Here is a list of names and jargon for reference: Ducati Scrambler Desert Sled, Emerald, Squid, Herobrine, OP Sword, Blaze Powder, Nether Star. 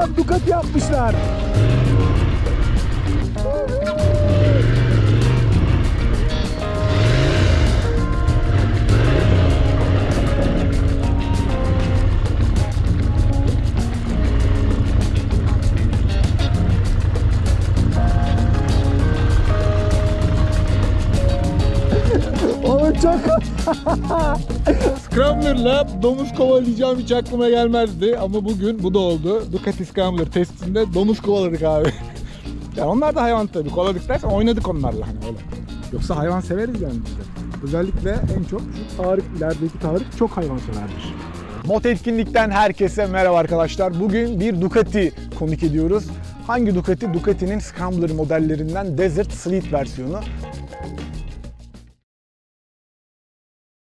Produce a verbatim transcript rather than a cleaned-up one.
kocaman Ducati yapmışlar. Scrambler'la domuz kovalayacağım hiç aklıma gelmezdi ama bugün bu da oldu. Ducati Scrambler testinde domuz kovaladık abi. Yani onlar da hayvan tabii, kovaladık dersen oynadık onlarla hani öyle. Yoksa hayvan severiz yani biz de. Özellikle en çok şu Tarık, ilerideki Tarık çok hayvan severdir. MotoEtkinlik'ten herkese merhaba arkadaşlar. Bugün bir Ducati konuk ediyoruz. Hangi Ducati? Ducati'nin Scrambler modellerinden Desert Sled versiyonu.